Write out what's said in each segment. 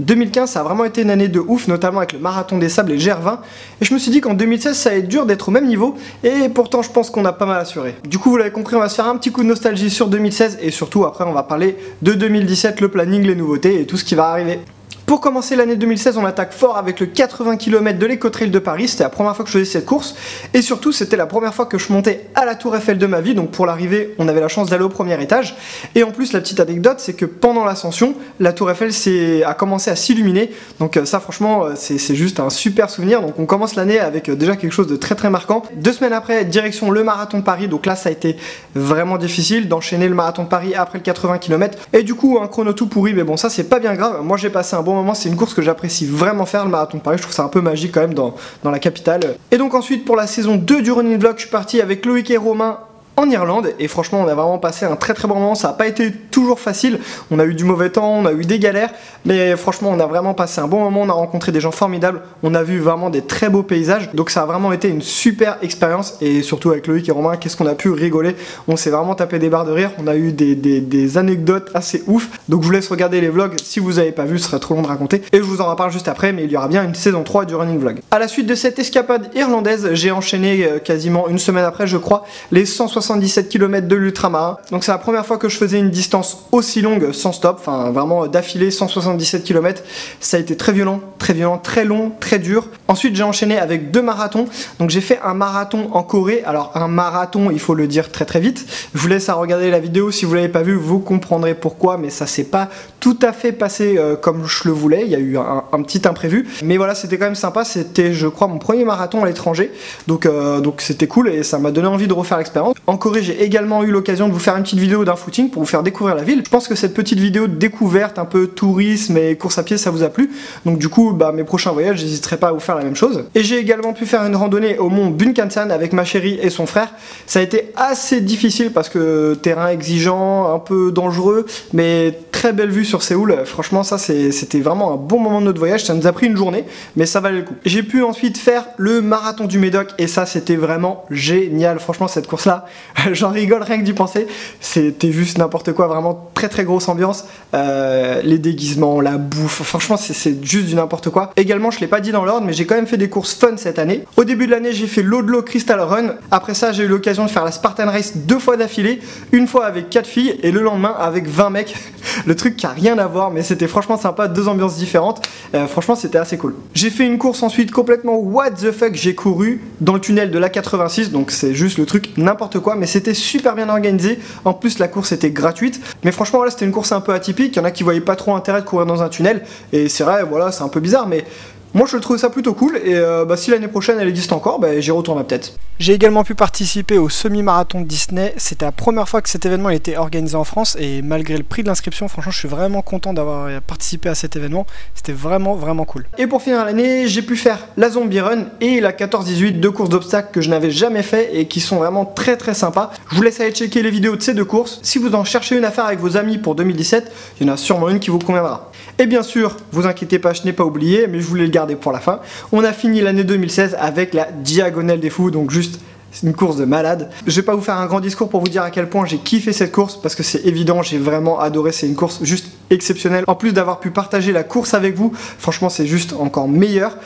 2015, ça a vraiment été une année de ouf, notamment avec le Marathon des Sables et le GR20, et je me suis dit qu'en 2016 ça allait être dur d'être au même niveau, et pourtant je pense qu'on a pas mal assuré. Du coup vous l'avez compris, on va se faire un petit coup de nostalgie sur 2016, et surtout après on va parler de 2017, le planning, les nouveautés et tout ce qui va arriver. Pour commencer l'année 2016, on attaque fort avec le 80 km de l'EcoTrail de Paris, c'était la première fois que je faisais cette course, et surtout c'était la première fois que je montais à la tour Eiffel de ma vie, donc pour l'arrivée on avait la chance d'aller au premier étage, et en plus la petite anecdote c'est que pendant l'ascension, la tour Eiffel a commencé à s'illuminer, donc ça franchement c'est juste un super souvenir, donc on commence l'année avec déjà quelque chose de très marquant. 2 semaines après, direction le Marathon de Paris, donc là ça a été vraiment difficile d'enchaîner le Marathon de Paris après le 80 km, et du coup un chrono tout pourri, mais bon ça c'est pas bien grave, moi j'ai passé un bon moment. C'est une course que j'apprécie vraiment faire, le Marathon de Paris, je trouve ça un peu magique quand même dans la capitale. Et donc ensuite pour la saison 2 du Running Vlog, je suis parti avec Loïc et Romain en Irlande, et franchement on a vraiment passé un très bon moment, ça n'a pas été toujours facile, on a eu du mauvais temps, on a eu des galères, mais franchement on a vraiment passé un bon moment, on a rencontré des gens formidables, on a vu vraiment des très beaux paysages, donc ça a vraiment été une super expérience, et surtout avec Loïc et Romain, qu'est-ce qu'on a pu rigoler, on s'est vraiment tapé des barres de rire, on a eu des anecdotes assez ouf, donc je vous laisse regarder les vlogs, si vous n'avez pas vu ce serait trop long de raconter, et je vous en reparle juste après, mais il y aura bien une saison 3 du Running Vlog. À la suite de cette escapade irlandaise, j'ai enchaîné quasiment une semaine après je crois, les 177 km de l'Ultramarin, donc c'est la première fois que je faisais une distance aussi longue sans stop, enfin vraiment d'affilée 177 km, ça a été très violent, très long, très dur. Ensuite j'ai enchaîné avec 2 marathons, donc j'ai fait un marathon en Corée, alors un marathon il faut le dire très vite, je vous laisse à regarder la vidéo, si vous l'avez pas vu vous comprendrez pourquoi, mais ça s'est pas tout à fait passé comme je le voulais, il y a eu un petit imprévu, mais voilà c'était quand même sympa, c'était je crois mon premier marathon à l'étranger, donc c'était cool et ça m'a donné envie de refaire l'expérience. En Corée, j'ai également eu l'occasion de vous faire une petite vidéo d'un footing pour vous faire découvrir la ville. Je pense que cette petite vidéo de découverte, un peu tourisme et course à pied, ça vous a plu. Donc du coup, bah, mes prochains voyages, j'hésiterai pas à vous faire la même chose. Et j'ai également pu faire une randonnée au mont Bluetens avec ma chérie et son frère. Ça a été assez difficile parce que terrain exigeant, un peu dangereux, mais très belle vue sur Séoul. Franchement, ça c'était vraiment un bon moment de notre voyage. Ça nous a pris une journée, mais ça valait le coup. J'ai pu ensuite faire le Marathon du Médoc et ça c'était vraiment génial. Franchement, cette course-là, j'en rigole rien que d'y penser, c'était juste n'importe quoi, vraiment très grosse ambiance, les déguisements, la bouffe, franchement c'est juste du n'importe quoi. Également je l'ai pas dit dans l'ordre mais j'ai quand même fait des courses fun cette année. Au début de l'année j'ai fait l'Odlo Crystal Run, après ça j'ai eu l'occasion de faire la Spartan Race 2 fois d'affilée, une fois avec 4 filles et le lendemain avec 20 mecs, le truc qui a rien à voir mais c'était franchement sympa, 2 ambiances différentes, franchement c'était assez cool. J'ai fait une course ensuite complètement what the fuck, j'ai couru dans le tunnel de l'A86, donc c'est juste le truc n'importe quoi, mais c'était super bien organisé, en plus la course était gratuite, mais franchement voilà c'était une course un peu atypique, il y en a qui voyaient pas trop intérêt de courir dans un tunnel, et c'est vrai voilà c'est un peu bizarre mais moi je trouve ça plutôt cool, et si l'année prochaine elle existe encore, j'y retournerai peut-être. J'ai également pu participer au semi-marathon de Disney, c'était la première fois que cet événement était organisé en France, et malgré le prix de l'inscription, franchement je suis vraiment content d'avoir participé à cet événement, c'était vraiment cool. Et pour finir l'année, j'ai pu faire la Zombie Run et la 14-18, 2 courses d'obstacles que je n'avais jamais fait et qui sont vraiment très sympas. Je vous laisse aller checker les vidéos de ces 2 courses, si vous en cherchez une à faire avec vos amis pour 2017, il y en a sûrement une qui vous conviendra. Et bien sûr, vous inquiétez pas, je n'ai pas oublié, mais je voulais le garder pour la fin. On a fini l'année 2016 avec la Diagonale des Fous, donc juste une course de malade. Je vais pas vous faire un grand discours pour vous dire à quel point j'ai kiffé cette course parce que c'est évident, j'ai vraiment adoré, c'est une course juste exceptionnelle. En plus d'avoir pu partager la course avec vous, franchement c'est juste encore meilleur.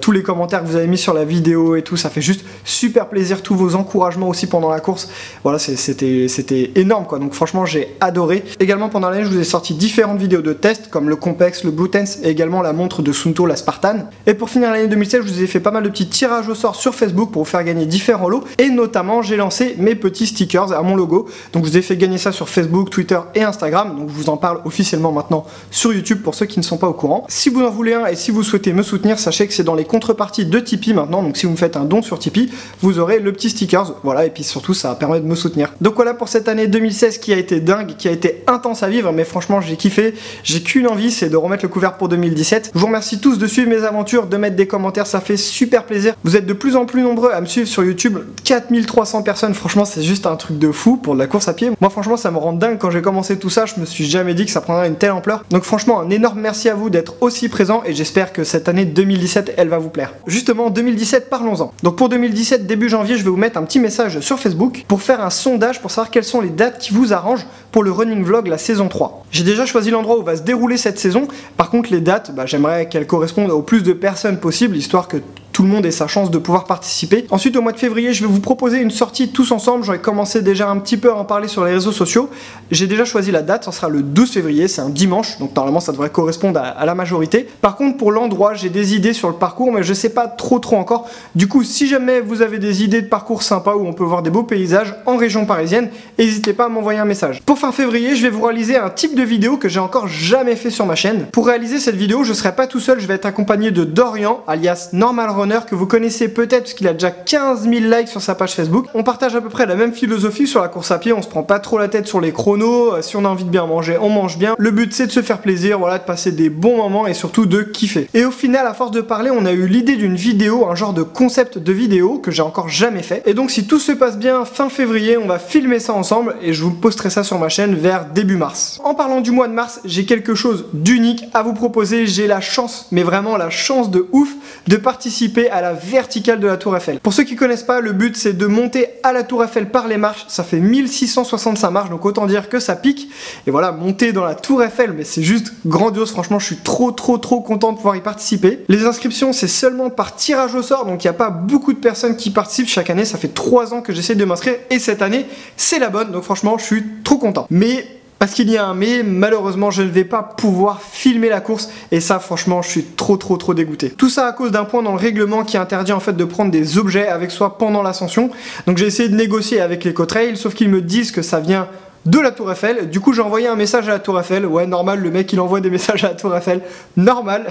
Tous les commentaires que vous avez mis sur la vidéo et tout, ça fait juste super plaisir, tous vos encouragements aussi pendant la course. Voilà, c'était énorme quoi, donc franchement j'ai adoré. Également pendant l'année je vous ai sorti différentes vidéos de tests comme le Compex, le Bluetens et également la montre de Sunto, la Spartan. Et pour finir l'année 2016 je vous ai fait pas mal de petits tirages au sort sur Facebook pour vous faire gagner différents, et notamment j'ai lancé mes petits stickers à mon logo, donc je vous ai fait gagner ça sur Facebook, Twitter et Instagram, donc je vous en parle officiellement maintenant sur YouTube pour ceux qui ne sont pas au courant. Si vous en voulez un et si vous souhaitez me soutenir, sachez que c'est dans les contreparties de Tipeee maintenant, donc si vous me faites un don sur Tipeee vous aurez le petit stickers, voilà, et puis surtout ça permet de me soutenir. Donc voilà pour cette année 2016 qui a été dingue, qui a été intense à vivre, mais franchement j'ai kiffé, j'ai qu'une envie, c'est de remettre le couvert pour 2017. Je vous remercie tous de suivre mes aventures, de mettre des commentaires, ça fait super plaisir, vous êtes de plus en plus nombreux à me suivre sur YouTube, 4300 personnes, franchement c'est juste un truc de fou pour de la course à pied. Moi franchement ça me rend dingue, quand j'ai commencé tout ça je me suis jamais dit que ça prendra une telle ampleur. Donc franchement un énorme merci à vous d'être aussi présent et j'espère que cette année 2017 elle va vous plaire. Justement 2017, parlons-en. Donc pour 2017 début janvier je vais vous mettre un petit message sur Facebook pour faire un sondage pour savoir quelles sont les dates qui vous arrangent pour le Running Vlog la saison 3. J'ai déjà choisi l'endroit où va se dérouler cette saison, par contre les dates j'aimerais qu'elles correspondent au plus de personnes possible histoire que tout le monde ait sa chance de pouvoir participer. Ensuite au mois de février je vais vous proposer une sortie tous ensemble, j'aurais commencé déjà un petit peu à en parler sur les réseaux sociaux. J'ai déjà choisi la date, ça sera le 12 février, c'est un dimanche, donc normalement ça devrait correspondre à la majorité. Par contre pour l'endroit j'ai des idées sur le parcours mais je sais pas trop encore. Du coup si jamais vous avez des idées de parcours sympas où on peut voir des beaux paysages en région parisienne, n'hésitez pas à m'envoyer un message. Pour fin février je vais vous réaliser un type de vidéo que j'ai encore jamais fait sur ma chaîne. Pour réaliser cette vidéo je serai pas tout seul, je vais être accompagné de Dorian alias Normal Runner que vous connaissez peut-être parce qu'il a déjà 15 000 likes sur sa page Facebook. On partage à peu près la même philosophie sur la course à pied, on se prend pas trop la tête sur les chronos, si on a envie de bien manger, on mange bien. Le but c'est de se faire plaisir, voilà, de passer des bons moments et surtout de kiffer. Et au final, à force de parler, on a eu l'idée d'une vidéo, un genre de concept de vidéo que j'ai encore jamais fait. Et donc si tout se passe bien, fin février, on va filmer ça ensemble et je vous posterai ça sur ma chaîne vers début mars. En parlant du mois de mars, j'ai quelque chose d'unique à vous proposer, j'ai la chance, mais vraiment la chance de ouf, de participer à la verticale de la tour Eiffel. Pour ceux qui connaissent pas, le but c'est de monter à la tour Eiffel par les marches, ça fait 1665 marches, donc autant dire que ça pique. Et voilà, monter dans la tour Eiffel, mais c'est juste grandiose, franchement je suis trop content de pouvoir y participer. Les inscriptions c'est seulement par tirage au sort, donc il n'y a pas beaucoup de personnes qui participent chaque année, ça fait 3 ans que j'essaie de m'inscrire et cette année c'est la bonne, donc franchement je suis trop content. Mais parce qu'il y a un mais, malheureusement je ne vais pas pouvoir filmer la course et ça franchement je suis trop dégoûté. Tout ça à cause d'un point dans le règlement qui interdit en fait de prendre des objets avec soi pendant l'ascension. Donc j'ai essayé de négocier avec les Cotrails sauf qu'ils me disent que ça vient de la tour Eiffel, du coup j'ai envoyé un message à la tour Eiffel, ouais normal le mec il envoie des messages à la tour Eiffel, normal.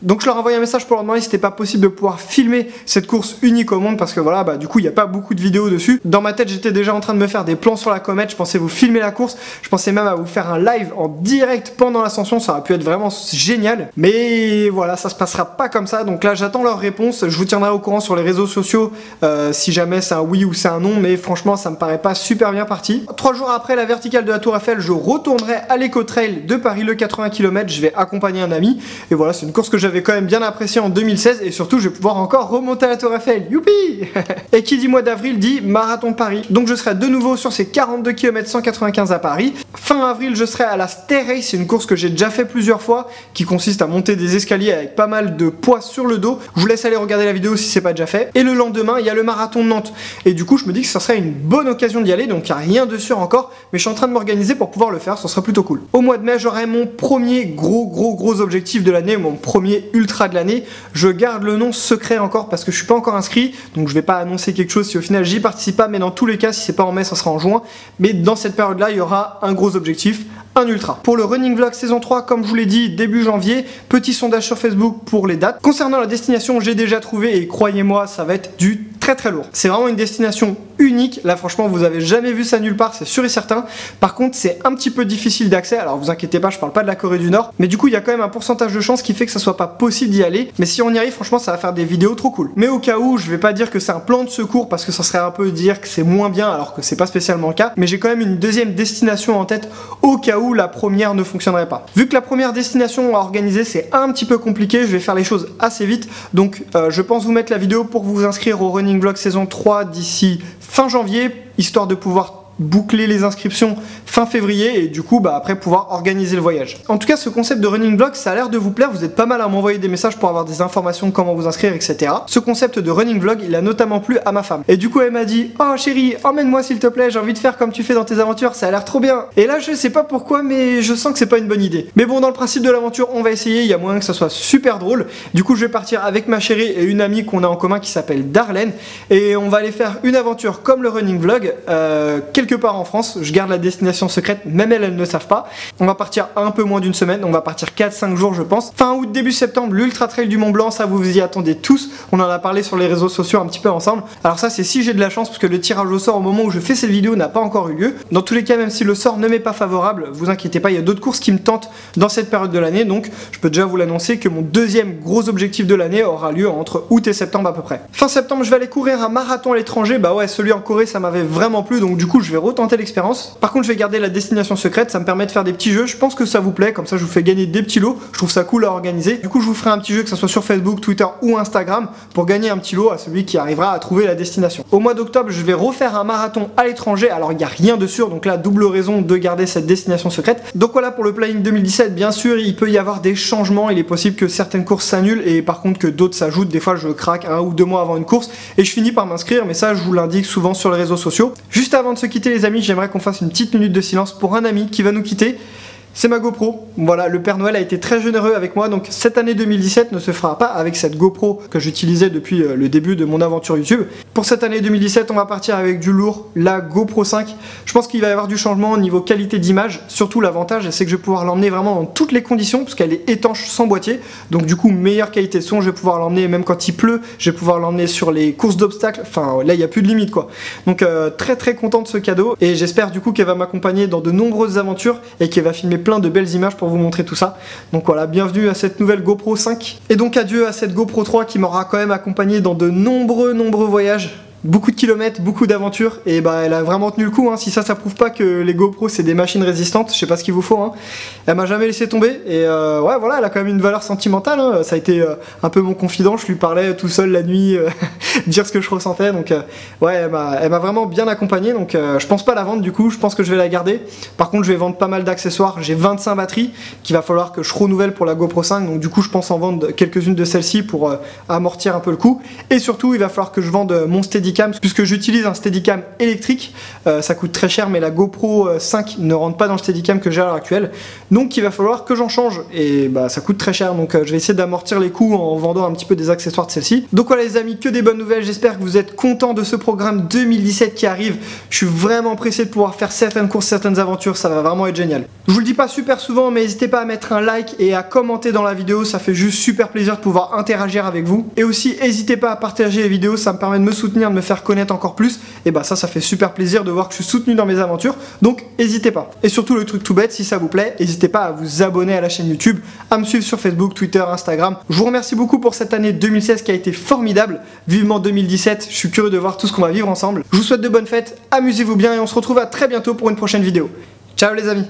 Donc je leur envoyais un message pour leur demander si c'était pas possible de pouvoir filmer cette course unique au monde parce que voilà du coup il n'y a pas beaucoup de vidéos dessus. Dans ma tête j'étais déjà en train de me faire des plans sur la comète, je pensais vous filmer la course, je pensais même à vous faire un live en direct pendant l'ascension, ça aurait pu être vraiment génial, mais voilà ça se passera pas comme ça, donc là j'attends leur réponse, je vous tiendrai au courant sur les réseaux sociaux si jamais c'est un oui ou c'est un non, mais franchement ça me paraît pas super bien parti. 3 jours après la verticale de la tour Eiffel, je retournerai à l'EcoTrail de Paris, le 80 km, je vais accompagner un ami, et voilà, c'est une course que j'avais quand même bien appréciée en 2016, et surtout je vais pouvoir encore remonter à la tour Eiffel, youpi. Et qui dit mois d'avril dit Marathon de Paris, donc je serai de nouveau sur ces 42 km 195 à Paris. Fin avril je serai à la Stair Race, c'est une course que j'ai déjà fait plusieurs fois, qui consiste à monter des escaliers avec pas mal de poids sur le dos, je vous laisse aller regarder la vidéo si c'est pas déjà fait, et le lendemain il y a le Marathon de Nantes, et du coup je me dis que ça serait une bonne occasion d'y aller, donc il n'y a rien de sûr encore, mais je suis en train de m'organiser pour pouvoir le faire, ça sera plutôt cool. Au mois de mai, j'aurai mon premier gros objectif de l'année, mon premier ultra de l'année. Je garde le nom secret encore parce que je suis pas encore inscrit, donc je vais pas annoncer quelque chose si au final j'y participe pas, mais dans tous les cas, si c'est pas en mai, ça sera en juin. Mais dans cette période-là, il y aura un gros objectif, un ultra. Pour le Running Vlog saison 3, comme je vous l'ai dit, début janvier, petit sondage sur Facebook pour les dates. Concernant la destination, j'ai déjà trouvé et croyez-moi, ça va être du très lourd. C'est vraiment une destination unique, là franchement vous avez jamais vu ça nulle part, c'est sûr et certain. Par contre c'est un petit peu difficile d'accès, alors vous inquiétez pas, je parle pas de la Corée du Nord, mais du coup il y a quand même un pourcentage de chance qui fait que ça soit pas possible d'y aller, mais si on y arrive franchement ça va faire des vidéos trop cool. Mais au cas où, je vais pas dire que c'est un plan de secours parce que ça serait un peu dire que c'est moins bien alors que c'est pas spécialement le cas, mais j'ai quand même une deuxième destination en tête au cas où la première ne fonctionnerait pas. Vu que la première destination à organiser c'est un petit peu compliqué, je vais faire les choses assez vite, donc je pense vous mettre la vidéo pour vous inscrire au Running Vlog saison 3 d'ici fin janvier, histoire de pouvoir boucler les inscriptions fin février et du coup après pouvoir organiser le voyage. En tout cas ce concept de Running Vlog ça a l'air de vous plaire, vous êtes pas mal à m'envoyer des messages pour avoir des informations de comment vous inscrire etc. Ce concept de Running Vlog il a notamment plu à ma femme et du coup elle m'a dit oh chérie emmène-moi s'il te plaît, j'ai envie de faire comme tu fais dans tes aventures, ça a l'air trop bien. Et là je sais pas pourquoi mais je sens que c'est pas une bonne idée. Mais bon dans le principe de l'aventure on va essayer, il y a moyen que ça soit super drôle. Du coup je vais partir avec ma chérie et une amie qu'on a en commun qui s'appelle Darlene et on va aller faire une aventure comme le Running Vlog quelque part en France, je garde la destination secrète, même elles ne savent pas. On va partir un peu moins d'une semaine, on va partir 4-5 jours je pense. Fin août, début septembre, l'Ultra Trail du Mont Blanc, ça vous y attendez tous, on en a parlé sur les réseaux sociaux un petit peu ensemble. Alors ça c'est si j'ai de la chance parce que le tirage au sort au moment où je fais cette vidéo n'a pas encore eu lieu. Dans tous les cas même si le sort ne m'est pas favorable, vous inquiétez pas, il y a d'autres courses qui me tentent dans cette période de l'année, donc je peux déjà vous l'annoncer que mon deuxième gros objectif de l'année aura lieu entre août et septembre à peu près. Fin septembre je vais aller courir un marathon à l'étranger, ouais celui en Corée ça m'avait vraiment plu, donc du coup je vais vais retenter l'expérience. Par contre je vais garder la destination secrète, ça me permet de faire des petits jeux, je pense que ça vous plaît, comme ça je vous fais gagner des petits lots, je trouve ça cool à organiser. Du coup je vous ferai un petit jeu, que ce soit sur Facebook, Twitter ou Instagram, pour gagner un petit lot à celui qui arrivera à trouver la destination. Au mois d'octobre je vais refaire un marathon à l'étranger, alors il n'y a rien de sûr, donc là double raison de garder cette destination secrète. Donc voilà pour le planning 2017, bien sûr il peut y avoir des changements, il est possible que certaines courses s'annulent et par contre que d'autres s'ajoutent, des fois je craque un ou deux mois avant une course et je finis par m'inscrire, mais ça je vous l'indique souvent sur les réseaux sociaux. Juste avant de se quitter les amis, j'aimerais qu'on fasse une petite minute de silence pour un ami qui va nous quitter. C'est ma GoPro, voilà, le Père Noël a été très généreux avec moi, donc cette année 2017 ne se fera pas avec cette GoPro que j'utilisais depuis le début de mon aventure YouTube. Pour cette année 2017, on va partir avec du lourd, la GoPro 5. Je pense qu'il va y avoir du changement au niveau qualité d'image, surtout l'avantage, c'est que je vais pouvoir l'emmener vraiment dans toutes les conditions, parce qu'elle est étanche sans boîtier, donc du coup, meilleure qualité de son, je vais pouvoir l'emmener même quand il pleut, je vais pouvoir l'emmener sur les courses d'obstacles, enfin là, il n'y a plus de limite quoi. Donc très très content de ce cadeau, et j'espère du coup qu'elle va m'accompagner dans de nombreuses aventures, et qu'elle va filmer plein de belles images pour vous montrer tout ça. Donc voilà, bienvenue à cette nouvelle GoPro 5 et donc adieu à cette GoPro 3 qui m'aura quand même accompagné dans de nombreux voyages, beaucoup de kilomètres, beaucoup d'aventures, et bah elle a vraiment tenu le coup hein. Si ça prouve pas que les GoPro c'est des machines résistantes, je sais pas ce qu'il vous faut hein. Elle m'a jamais laissé tomber et ouais voilà, elle a quand même une valeur sentimentale hein. Ça a été un peu mon confident, je lui parlais tout seul la nuit, dire ce que je ressentais, donc ouais elle m'a vraiment bien accompagné, donc je pense pas la vendre du coup, je pense que je vais la garder. Par contre je vais vendre pas mal d'accessoires, j'ai 25 batteries qu'il va falloir que je renouvelle pour la GoPro 5, donc du coup je pense en vendre quelques-unes de celles-ci pour amortir un peu le coup, et surtout il va falloir que je vende mon steady, puisque j'utilise un steadicam électrique, ça coûte très cher mais la GoPro 5 ne rentre pas dans le steadicam que j'ai à l'heure actuelle, donc il va falloir que j'en change et bah ça coûte très cher, donc je vais essayer d'amortir les coûts en vendant un petit peu des accessoires de celle-ci. Donc voilà les amis, que des bonnes nouvelles, j'espère que vous êtes contents de ce programme 2017 qui arrive, je suis vraiment pressé de pouvoir faire certaines courses, certaines aventures, ça va vraiment être génial. Je vous le dis pas super souvent mais n'hésitez pas à mettre un like et à commenter dans la vidéo, ça fait juste super plaisir de pouvoir interagir avec vous, et aussi n'hésitez pas à partager les vidéos, ça me permet de me soutenir, de me faire connaître encore plus, et bah ça fait super plaisir de voir que je suis soutenu dans mes aventures, donc n'hésitez pas. Et surtout le truc tout bête, si ça vous plaît, n'hésitez pas à vous abonner à la chaîne YouTube, à me suivre sur Facebook, Twitter, Instagram. Je vous remercie beaucoup pour cette année 2016 qui a été formidable, vivement 2017, je suis curieux de voir tout ce qu'on va vivre ensemble. Je vous souhaite de bonnes fêtes, amusez-vous bien et on se retrouve à très bientôt pour une prochaine vidéo. Ciao les amis.